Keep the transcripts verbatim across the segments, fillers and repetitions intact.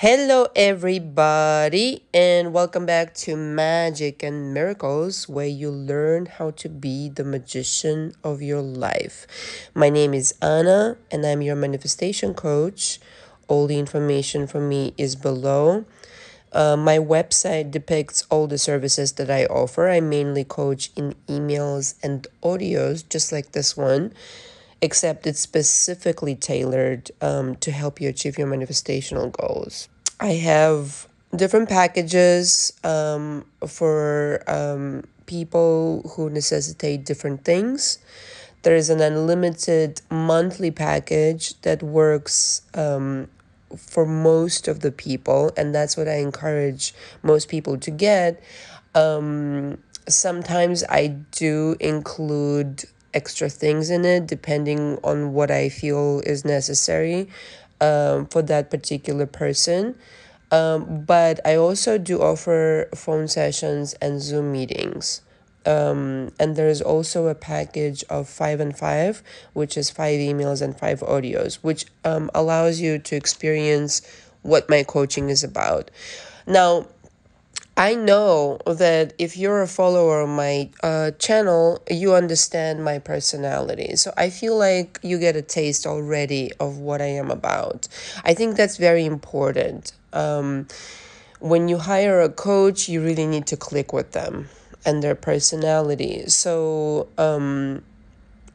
Hello everybody, and welcome back to Magic and Miracles, where you learn how to be the magician of your life. My name is Anna and I'm your manifestation coach. All the information from me is below. Uh, my website depicts all the services that I offer. I mainly coach in emails and audios, just like this one, except it's specifically tailored um, to help you achieve your manifestational goals. I have different packages um, for um, people who necessitate different things. There is an unlimited monthly package that works um, for most of the people, and that's what I encourage most people to get. Um, sometimes I do include extra things in it, depending on what I feel is necessary um, for that particular person. Um, but I also do offer phone sessions and Zoom meetings. Um, and there is also a package of five and five, which is five emails and five audios, which um, allows you to experience what my coaching is about. Now, I know that if you're a follower of my uh, channel, you understand my personality. So I feel like you get a taste already of what I am about. I think that's very important. Um, when you hire a coach, you really need to click with them and their personality. So um,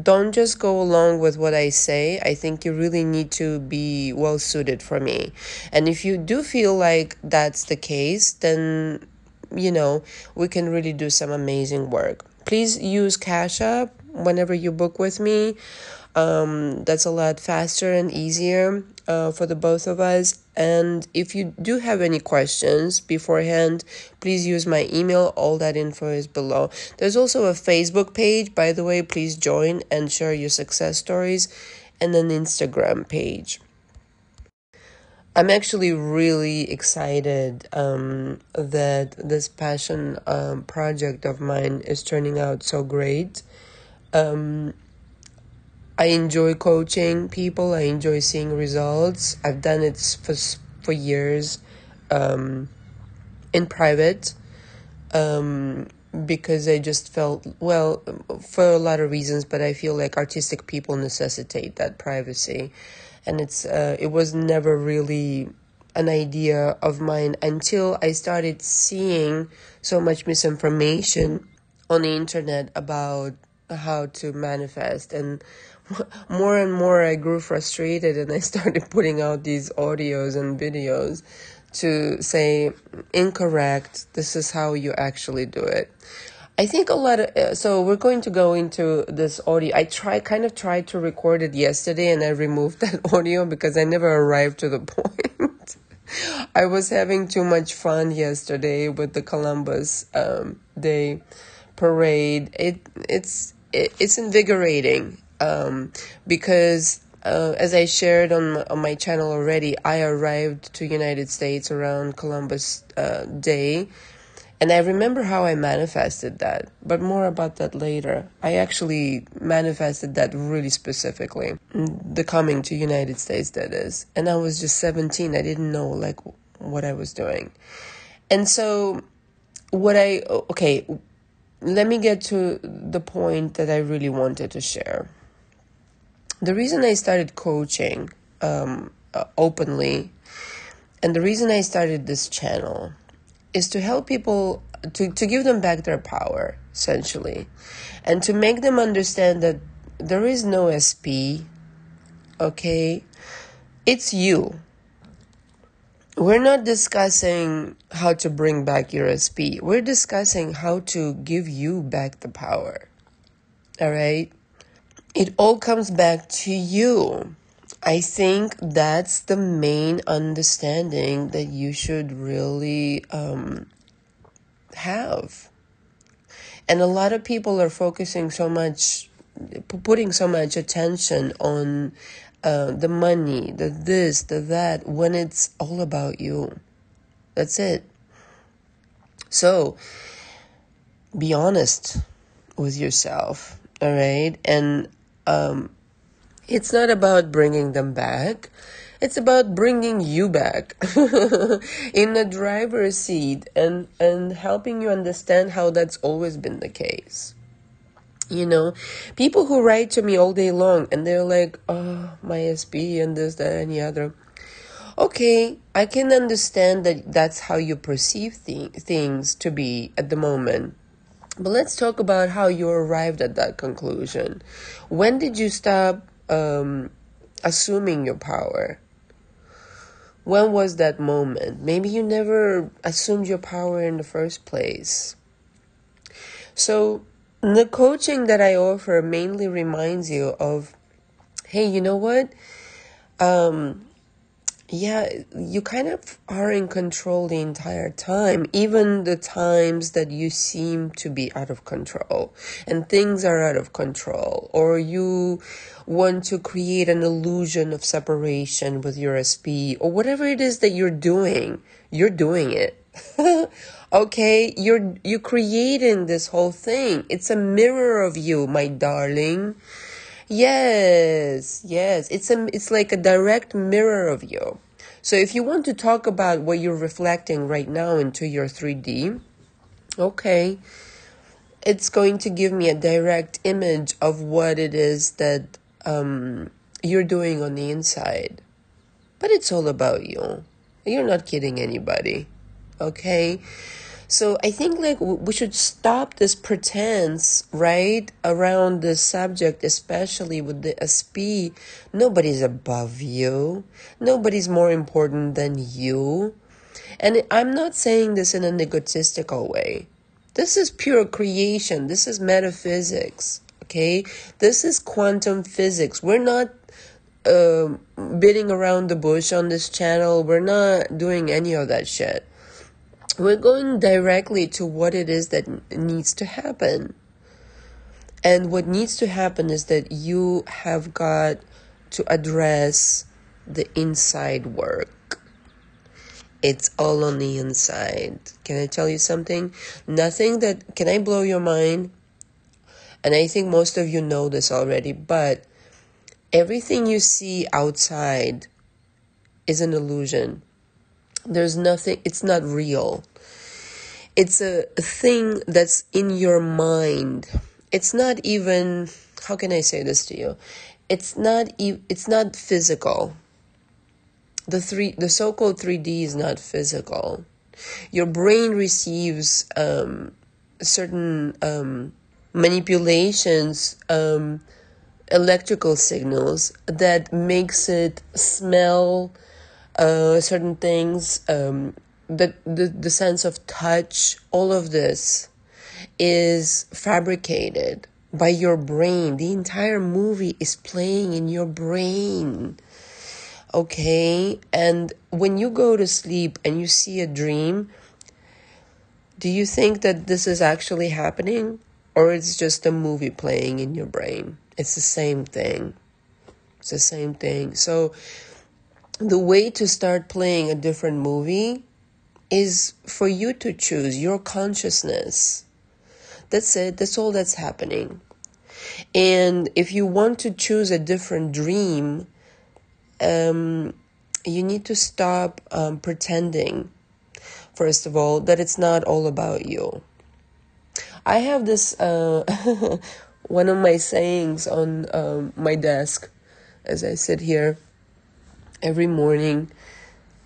don't just go along with what I say. I think you really need to be well suited for me. And if you do feel like that's the case, then, you know, we can really do some amazing work. Please use Cash App whenever you book with me. Um, that's a lot faster and easier uh, for the both of us. And if you do have any questions beforehand, please use my email. All that info is below. There's also a Facebook page, by the way. Please join and share your success stories, and an Instagram page. I'm actually really excited um, that this passion um, project of mine is turning out so great. Um, I enjoy coaching people. I enjoy seeing results. I've done it for, for years um, in private um, because I just felt, well, for a lot of reasons, but I feel like artistic people necessitate that privacy. And it's uh, it was never really an idea of mine until I started seeing so much misinformation on the internet about how to manifest, and more and more I grew frustrated, and I started putting out these audios and videos to say, incorrect, this is how you actually do it. I think a lot of, so we're going to go into this audio. I try, kind of tried to record it yesterday, and I removed that audio because I never arrived to the point. I was having too much fun yesterday with the Columbus um, Day parade. It, it's, it, it's invigorating. Um, because, uh, as I shared on my, on my channel already, I arrived to United States around Columbus uh, Day, and I remember how I manifested that, but more about that later. I actually manifested that really specifically, the coming to United States, that is, and I was just seventeen. I didn't know, like, what I was doing. And so what I, okay, let me get to the point that I really wanted to share. The reason I started coaching um, uh, openly, and the reason I started this channel, is to help people, to, to give them back their power, essentially, and to make them understand that there is no S P, okay? It's you. We're not discussing how to bring back your S P. We're discussing how to give you back the power, all right? It all comes back to you. I think that's the main understanding that you should really um, have. And a lot of people are focusing so much, putting so much attention on uh, the money, the this, the that, when it's all about you. That's it. So be honest with yourself, all right? And Um, it's not about bringing them back. It's about bringing you back in the driver's seat and, and helping you understand how that's always been the case. You know, people who write to me all day long and they're like, oh, my S P and this, that, and the other. Okay, I can understand that that's how you perceive th- things to be at the moment. But let's talk about how you arrived at that conclusion. When did you stop um, assuming your power? When was that moment? Maybe you never assumed your power in the first place. So the coaching that I offer mainly reminds you of, hey, you know what? Um, yeah, you kind of are in control the entire time, even the times that you seem to be out of control and things are out of control, or you want to create an illusion of separation with your S P or whatever it is that you're doing, you're doing it. Okay, you're, you're creating this whole thing. It's a mirror of you, my darling. Yes, yes, it's a, it's like a direct mirror of you. So if you want to talk about what you're reflecting right now into your three D, okay, it's going to give me a direct image of what it is that um, you're doing on the inside. But it's all about you. You're not kidding anybody, okay? So I think like we should stop this pretense, right, around this subject, especially with the S P. Nobody's above you. Nobody's more important than you. And I'm not saying this in an egotistical way. This is pure creation. This is metaphysics, okay? This is quantum physics. We're not uh, beating around the bush on this channel. We're not doing any of that shit. We're going directly to what it is that needs to happen. And what needs to happen is that you have got to address the inside work. It's all on the inside. Can I tell you something? Nothing that... Can I blow your mind? And I think most of you know this already, but everything you see outside is an illusion. There's nothing, it's not real. It's a thing that's in your mind. It's not even, how can I say this to you? It's not e- it's not physical. The three, the so-called three D is not physical. Your brain receives um, certain um, manipulations, um, electrical signals that makes it smell Uh, certain things, um, the, the, the sense of touch, all of this is fabricated by your brain. The entire movie is playing in your brain, okay? And when you go to sleep and you see a dream, do you think that this is actually happening? Or it's just a movie playing in your brain? It's the same thing. It's the same thing. So the way to start playing a different movie is for you to choose your consciousness. That's it. That's all that's happening. And if you want to choose a different dream, um, you need to stop um, pretending, first of all, that it's not all about you. I have this, uh, one of my sayings on um, my desk as I sit here. Every morning,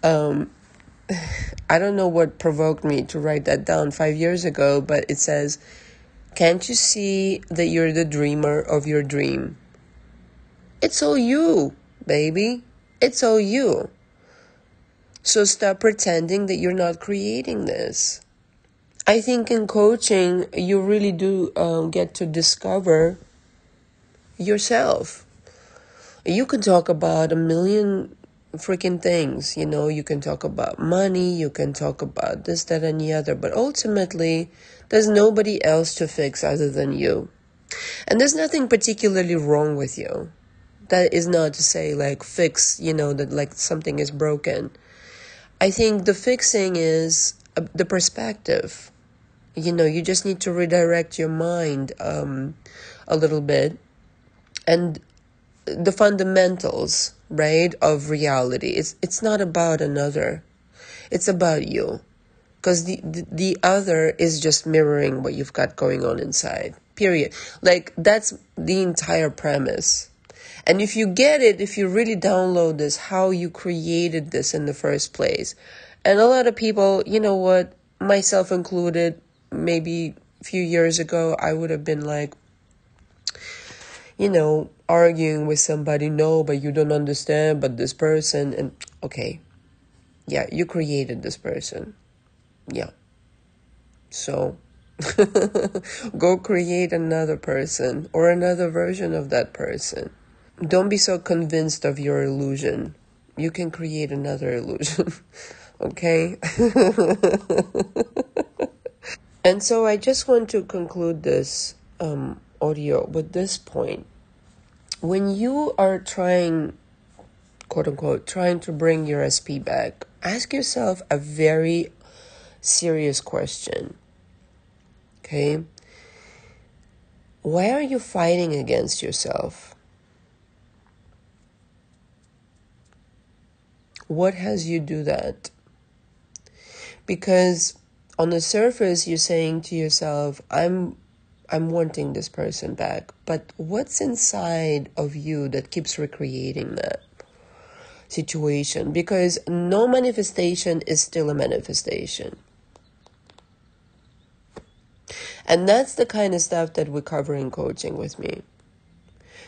um, I don't know what provoked me to write that down five years ago, but it says, can't you see that you're the dreamer of your dream? It's all you, baby. It's all you. So stop pretending that you're not creating this. I think in coaching, you really do um, get to discover yourself. You can talk about a million freaking things, you know, you can talk about money, you can talk about this, that, and the other, but ultimately, there's nobody else to fix other than you. And there's nothing particularly wrong with you. That is not to say, like, fix, you know, that, like, something is broken. I think the fixing is uh, the perspective. You know, you just need to redirect your mind um, a little bit. And the fundamentals, right, of reality. It's it's not about another. It's about you. Because the, the, the other is just mirroring what you've got going on inside. Period. Like, that's the entire premise. And if you get it, if you really download this, how you created this in the first place. And a lot of people, you know what, myself included, maybe a few years ago, I would have been like, you know, arguing with somebody, no, but you don't understand, but this person, and okay, yeah, you created this person. Yeah. So go create another person or another version of that person. Don't be so convinced of your illusion. You can create another illusion. Okay? And so I just want to conclude this um, audio with this point. When you are trying, quote unquote, trying to bring your S P back, ask yourself a very serious question. Okay? Why are you fighting against yourself? What has you do that? Because on the surface, you're saying to yourself, I'm I'm wanting this person back. But what's inside of you that keeps recreating that situation? Because no manifestation is still a manifestation. And that's the kind of stuff that we cover in coaching with me.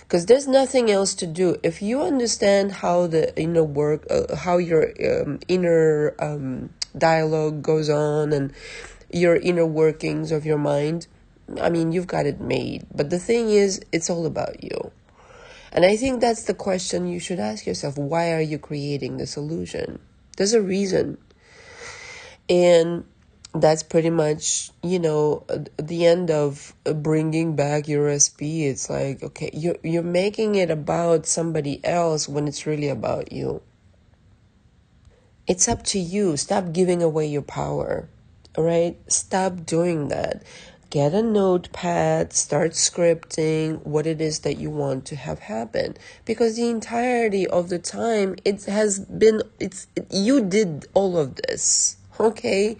Because there's nothing else to do. If you understand how the inner work, uh, how your um, inner um, dialogue goes on and your inner workings of your mind, I mean, you've got it made. But the thing is, it's all about you. And I think that's the question you should ask yourself. Why are you creating this illusion? There's a reason. And that's pretty much, you know, the end of bringing back your S P. It's like, okay, you're, you're making it about somebody else when it's really about you. It's up to you. Stop giving away your power, all right? Stop doing that. Get a notepad, start scripting what it is that you want to have happen. Because the entirety of the time, it has been, it's you did all of this, okay?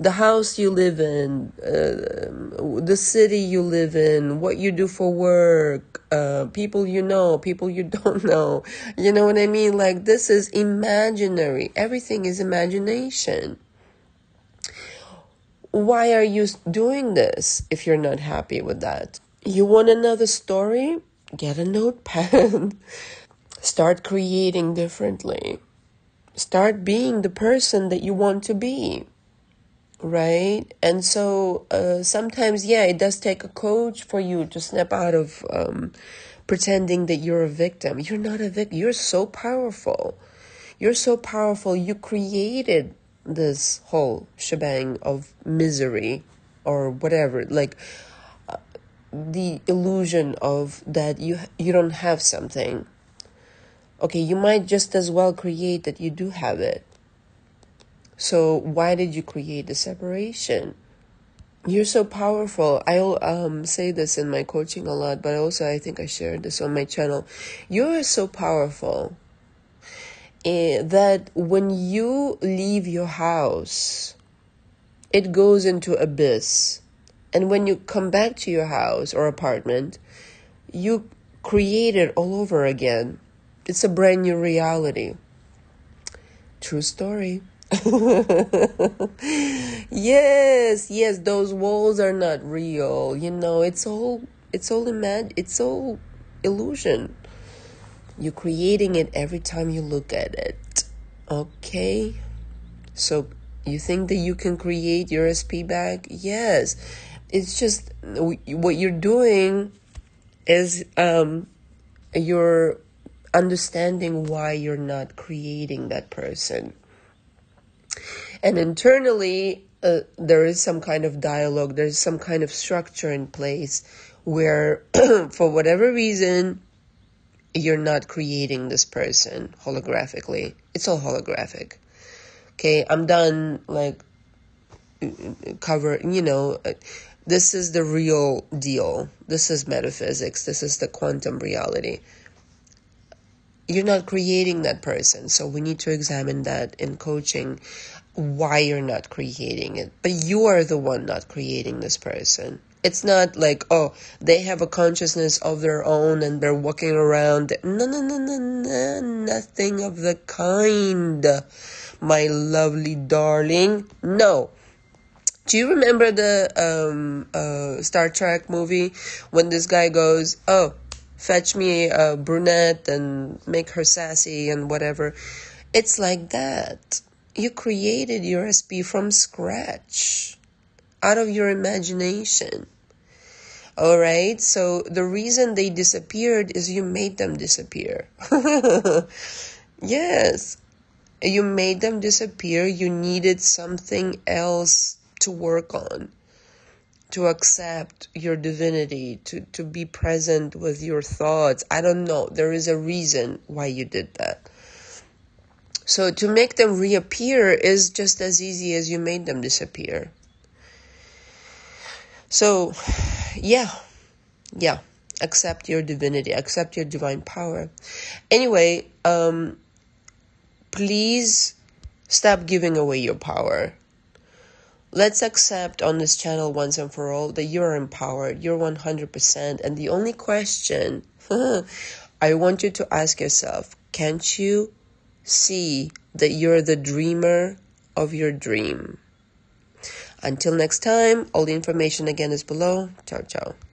The house you live in, uh, the city you live in, what you do for work, uh, people you know, people you don't know. You know what I mean? Like, this is imaginary. Everything is imagination. Why are you doing this if you're not happy with that? You want another story? Get a notepad. Start creating differently. Start being the person that you want to be. Right? And so uh, sometimes, yeah, it does take a coach for you to snap out of um, pretending that you're a victim. You're not a victim. You're so powerful. You're so powerful. You created this whole shebang of misery or whatever. Like uh, the illusion of that you you don't have something. Okay, you might just as well create that you do have it. So why did you create the separation? You're so powerful. I'll um, say this in my coaching a lot, but also I think I shared this on my channel. You're so powerful uh, that when you leave your house, it goes into abyss. And when you come back to your house or apartment, you create it all over again. It's a brand new reality. True story. yes yes those walls are not real, you know. It's all it's all imag- it's all illusion. You're creating it every time you look at it. Okay, so you think that you can create your S P back? Yes. It's just what you're doing is um you're understanding why you're not creating that person. And internally, uh, there is some kind of dialogue. There's some kind of structure in place where, for whatever reason, you're not creating this person holographically. It's all holographic. Okay, I'm done, like, cover, you know, this is the real deal. This is metaphysics. This is the quantum reality. you're not creating that person. So we need to examine that in coaching, why you're not creating it. But you are the one not creating this person. It's not like, oh, they have a consciousness of their own and they're walking around. No, no, no, no, no, nothing of the kind, my lovely darling. No. Do you remember the um, uh, Star Trek movie when this guy goes, oh, fetch me a brunette and make her sassy and whatever? It's like that. You created your S P from scratch, out of your imagination. All right, so the reason they disappeared is you made them disappear. Yes, you made them disappear. You needed something else to work on, to accept your divinity, to, to be present with your thoughts. I don't know. There is a reason why you did that. So to make them reappear is just as easy as you made them disappear. So, yeah, yeah, accept your divinity, accept your divine power. Anyway, um, please stop giving away your power. Let's accept on this channel once and for all that you're empowered, you're one hundred percent. And the only question I want you to ask yourself, can't you see that you're the dreamer of your dream? Until next time, all the information again is below. Ciao, ciao.